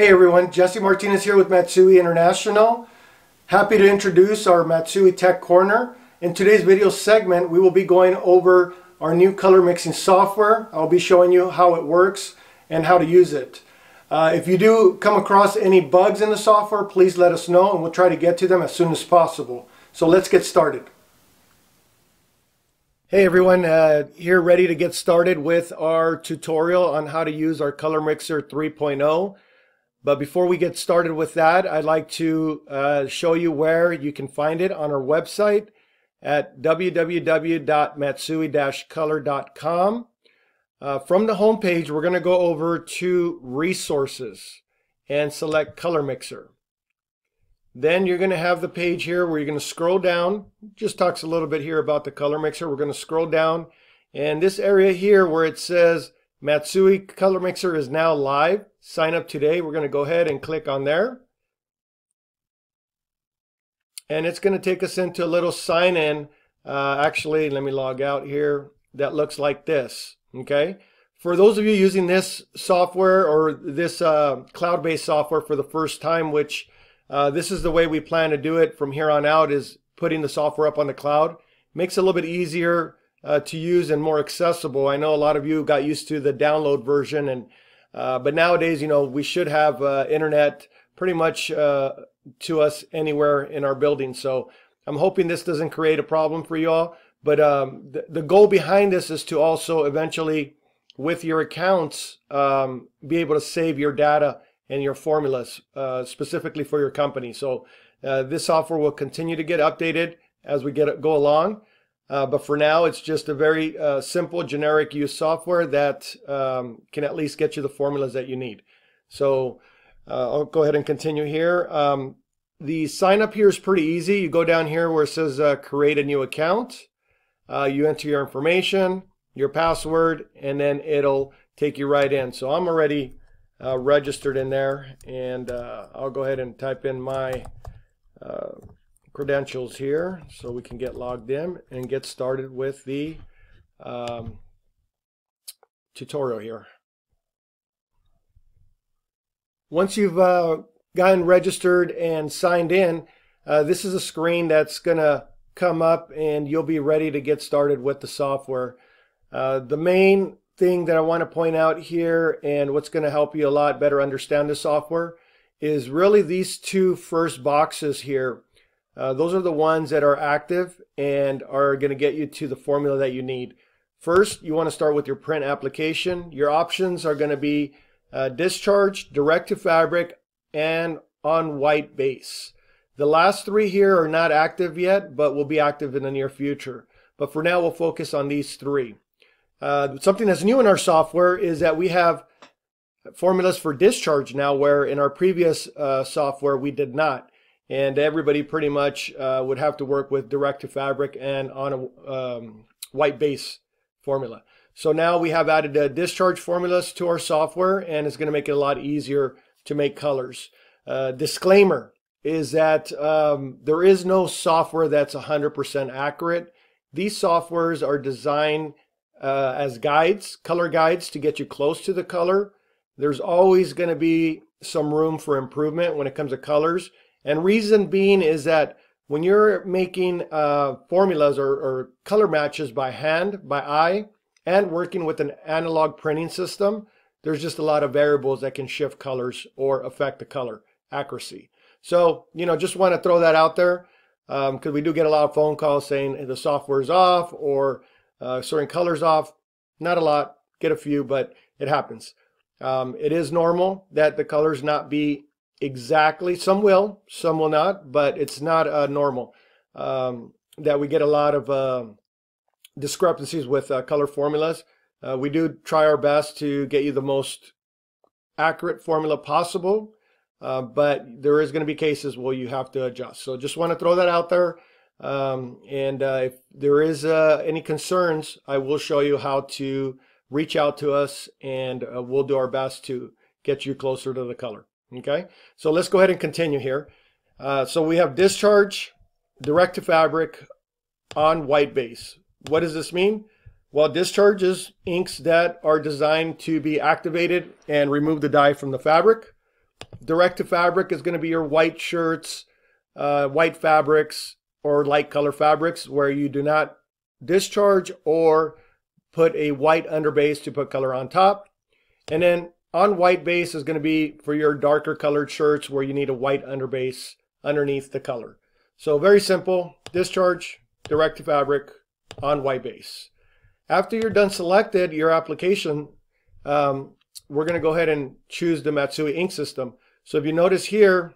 Hey everyone, Jesse Martinez here with Matsui International. Happy to introduce our Matsui Tech Corner. In today's video segment, we will be going over our new color mixing software. I'll be showing you how it works and how to use it. If you do come across any bugs in the software, please let us know and we'll try to get to them as soon as possible. So let's get started. Hey everyone, here ready to get started with our tutorial on how to use our Color Mixer 3.0. But before we get started with that, I'd like to show you where you can find it on our website at www.matsui-color.com. From the home page, we're going to go over to Resources and select Color Mixer. Then you're going to have the page here where you're going to scroll down. It just talks a little bit here about the Color Mixer. We're going to scroll down, and this area here where it says Matsui Color Mixer is now live. Sign up today. We're going to go ahead and click on there. And it's going to take us into a little sign in. Actually, let me log out here. That looks like this. Okay. For those of you using this software or this cloud-based software for the first time, which this is the way we plan to do it from here on out, is putting the software up on the cloud. Makes it a little bit easier to use and more accessible. I know a lot of you got used to the download version, and but nowadays, you know, we should have internet pretty much to us anywhere in our building. So I'm hoping this doesn't create a problem for you all. But the goal behind this is to also eventually, with your accounts, be able to save your data and your formulas specifically for your company. So this software will continue to get updated as we go along. But for now, it's just a very simple, generic use software that can at least get you the formulas that you need. So I'll go ahead and continue here. The sign up here is pretty easy. You go down here where it says create a new account. You enter your information, your password, and then it'll take you right in. So I'm already registered in there, and I'll go ahead and type in my credentials here so we can get logged in and get started with the tutorial here. Once you've gotten registered and signed in, this is a screen that's gonna come up and you'll be ready to get started with the software. The main thing that I want to point out here, and what's going to help you a lot better understand the software, is really these two first boxes here. Those are the ones that are active and are going to get you to the formula that you need. First, you want to start with your print application. Your options are going to be discharge, direct to fabric, and on white base. The last three here are not active yet, but will be active in the near future. But for now, we'll focus on these three. Something that's new in our software is that we have formulas for discharge now, where in our previous software, we did not. And everybody pretty much would have to work with direct to fabric and on a white base formula. So now we have added discharge formulas to our software, and it's going to make it a lot easier to make colors. Disclaimer is that there is no software that's 100% accurate. These softwares are designed as guides, color guides, to get you close to the color. There's always going to be some room for improvement when it comes to colors. And reason being is that when you're making formulas or color matches by hand, by eye, and working with an analog printing system, there's just a lot of variables that can shift colors or affect the color accuracy. So, you know, just want to throw that out there, because we do get a lot of phone calls saying the software's off or certain colors off. Not a lot, get a few, but it happens. It is normal that the colors not be exactly, some will not, but it's not normal that we get a lot of discrepancies with color formulas. We do try our best to get you the most accurate formula possible, but there is going to be cases where you have to adjust. So just want to throw that out there, if there is any concerns, I will show you how to reach out to us, and we'll do our best to get you closer to the color. Okay, so let's go ahead and continue here. So we have discharge, direct to fabric, on white base. What does this mean? Well, discharge is inks that are designed to be activated and remove the dye from the fabric. Direct to fabric is going to be your white shirts, white fabrics, or light color fabrics where you do not discharge or put a white underbase to put color on top. And then on white base is going to be for your darker colored shirts where you need a white underbase underneath the color. So very simple, discharge, direct to fabric, on white base. After you're done selected your application, we're going to go ahead and choose the Matsui ink system. So if you notice here,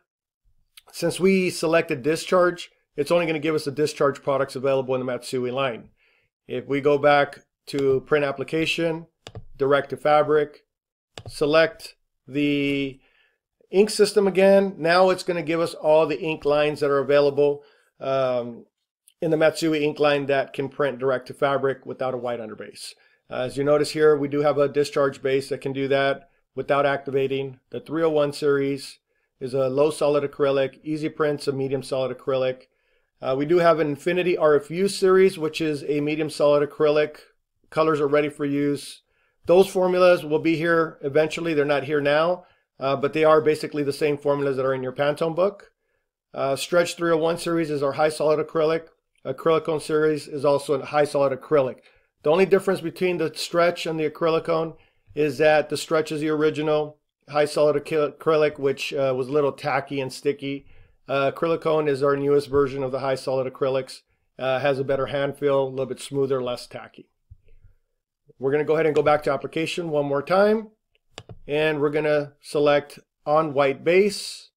since we selected discharge, it's only going to give us the discharge products available in the Matsui line. If we go back to print application, direct to fabric, select the ink system again, now it's going to give us all the ink lines that are available in the Matsui ink line that can print direct to fabric without a white underbase. As you notice here, we do have a discharge base that can do that without activating. The 301 series is a low solid acrylic, easy prints a medium solid acrylic. We do have an Infinity RFU series, which is a medium solid acrylic. Colors are ready for use. Those formulas will be here eventually. They're not here now, but they are basically the same formulas that are in your Pantone book. Stretch 301 series is our high solid acrylic. Acrylicone series is also a high solid acrylic. The only difference between the stretch and the acrylicone is that the stretch is the original high solid acrylic, which was a little tacky and sticky. Acrylicone is our newest version of the high solid acrylics. Has a better hand feel, a little bit smoother, less tacky. We're going to go ahead and go back to application one more time, and we're going to select on white base,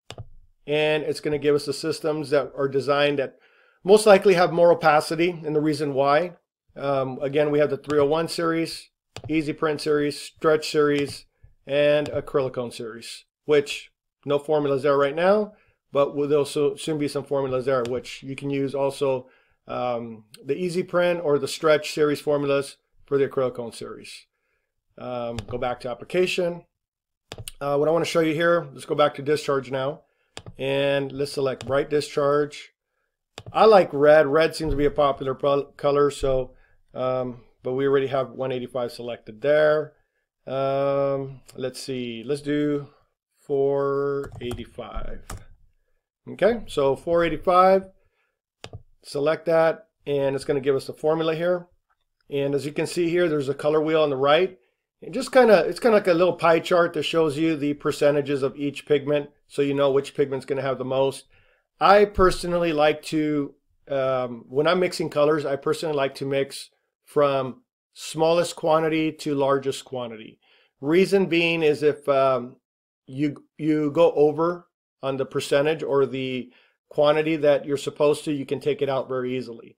and it's going to give us the systems that are designed that most likely have more opacity, and the reason why. Again, we have the 301 series, easy print series, stretch series, and acrylicone series, which no formulas there right now, but there'll soon be some formulas there, which you can use also the easy print or the stretch series formulas for the acrylicone series. Go back to application. What I want to show you here, let's go back to discharge now, and let's select bright discharge. I like red. Red seems to be a popular color, so but we already have 185 selected there. Let's see, let's do 485. Okay, so 485, select that, and it's going to give us the formula here. And as you can see here, there's a color wheel on the right, and just kind of, it's kind of like a little pie chart that shows you the percentages of each pigment, so you know which pigment's going to have the most. I personally like to, when I'm mixing colors, I personally like to mix from smallest quantity to largest quantity. Reason being is if you go over on the percentage or the quantity that you're supposed to, you can take it out very easily.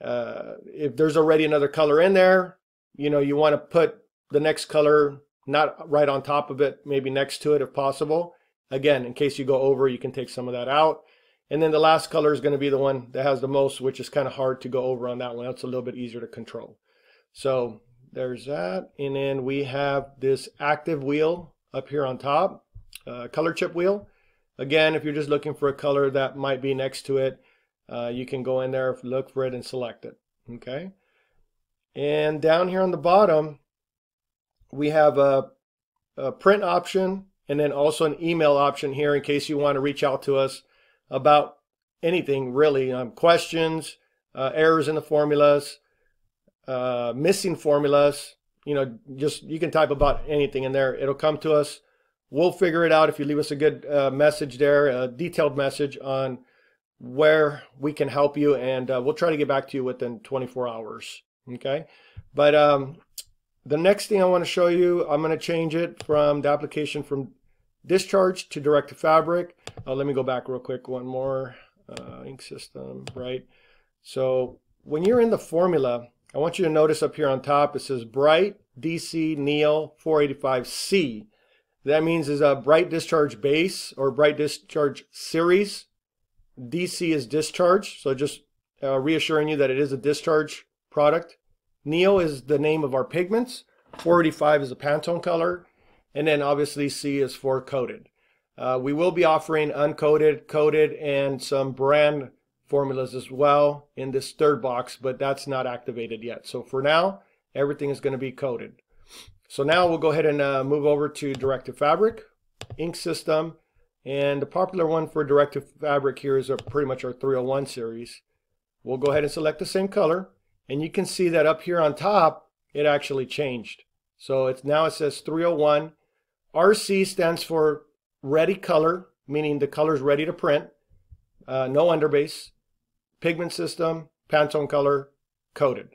If there's already another color in there, you know, you want to put the next color not right on top of it, maybe next to it if possible. Again, in case you go over, you can take some of that out. And then the last color is going to be the one that has the most, which is kind of hard to go over on that one. That's a little bit easier to control. So there's that. And then we have this active wheel up here on top, color chip wheel. Again, if you're just looking for a color that might be next to it, you can go in there, look for it, and select it. Okay. And down here on the bottom, we have a print option and then also an email option here in case you want to reach out to us about anything really, questions, errors in the formulas, missing formulas, you know, just you can type about anything in there. It'll come to us. We'll figure it out if you leave us a good message there, a detailed message on where we can help you, and we'll try to get back to you within 24 hours. Okay, but the next thing I want to show you, I'm going to change it from the application from discharge to direct to fabric. Let me go back real quick one more. Ink system, right? So when you're in the formula, I want you to notice up here on top it says bright DC Neo 485C. That means is a bright discharge base or bright discharge series. DC is discharge, so just reassuring you that it is a discharge product. Neo is the name of our pigments. 485 is a Pantone color. And then obviously C is for coated. We will be offering uncoated, coated, and some brand formulas as well in this third box, but that's not activated yet. So for now, everything is going to be coated. So now we'll go ahead and move over to direct to fabric, ink system, And the popular one for direct to fabric here is pretty much our 301 series. We'll go ahead and select the same color, and you can see that up here on top it actually changed. So it's now, it says 301. RC stands for ready color, meaning the color is ready to print, no underbase, pigment system, Pantone color, coated.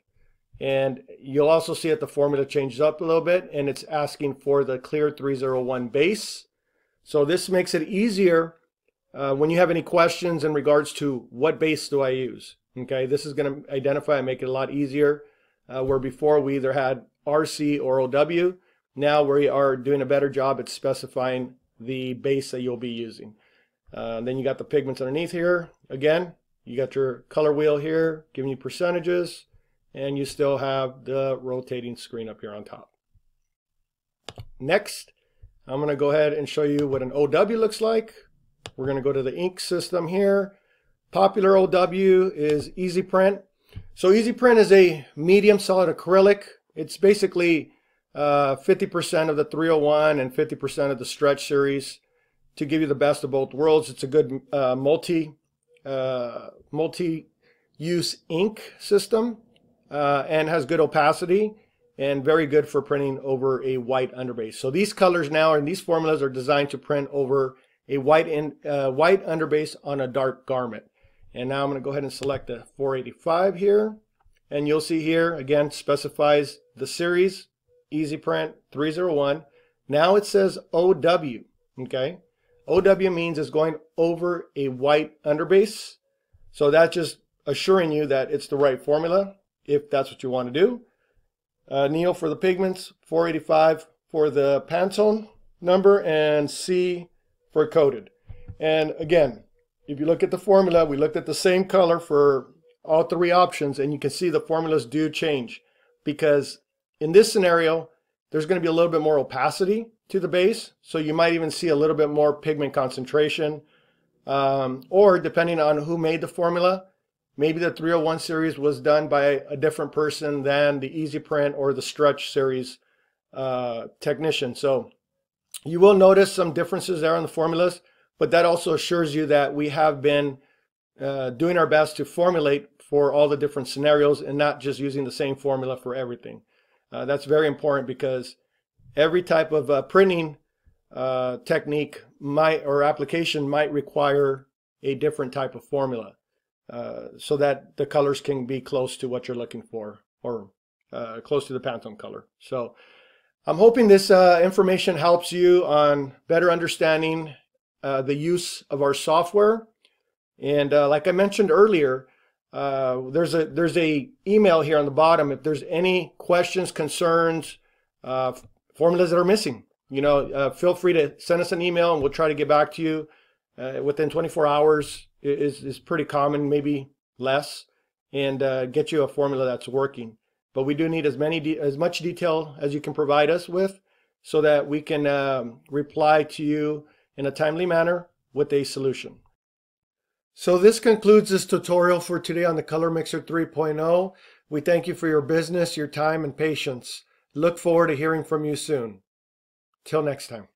And you'll also see that the formula changes up a little bit, and it's asking for the clear 301 base. So this makes it easier when you have any questions in regards to what base do I use. Okay, this is going to identify and make it a lot easier, where before we either had RC or OW. Now we are doing a better job at specifying the base that you'll be using. Then you got the pigments underneath here. Again, you got your color wheel here giving you percentages, and you still have the rotating screen up here on top. Next, I'm going to go ahead and show you what an OW looks like. We're going to go to the ink system here. Popular OW is Easy Print. So Easy Print is a medium solid acrylic. It's basically 50% of the 301 and 50% of the stretch series to give you the best of both worlds. It's a good multi-use ink system, and has good opacity and very good for printing over a white underbase. So these colors now and these formulas are designed to print over a white underbase on a dark garment. And now I'm going to go ahead and select the 485 here, and you'll see here again specifies the series, Easy Print 301. Now it says OW. Okay, OW means it's going over a white underbase, so that's just assuring you that it's the right formula if that's what you want to do. Neil for the pigments, 485 for the Pantone number, and C for coated. And again, if you look at the formula, we looked at the same color for all three options, and you can see the formulas do change, because in this scenario there's going to be a little bit more opacity to the base, so you might even see a little bit more pigment concentration, or depending on who made the formula, maybe the 301 series was done by a different person than the Easy Print or the stretch series technician. So you will notice some differences there on the formulas, but that also assures you that we have been doing our best to formulate for all the different scenarios and not just using the same formula for everything. That's very important, because every type of printing technique might, or application might, require a different type of formula, so that the colors can be close to what you're looking for, or close to the Pantone color. So I'm hoping this information helps you on better understanding the use of our software. And like I mentioned earlier, there's a email here on the bottom if there's any questions, concerns, formulas that are missing. You know, feel free to send us an email, and we'll try to get back to you within 24 hours. Is pretty common, maybe less, and get you a formula that's working. But we do need as much detail as you can provide us with, so that we can reply to you in a timely manner with a solution. So this concludes this tutorial for today on the Color Mixer 3.0. We thank you for your business, your time, and patience. Look forward to hearing from you soon. Till next time.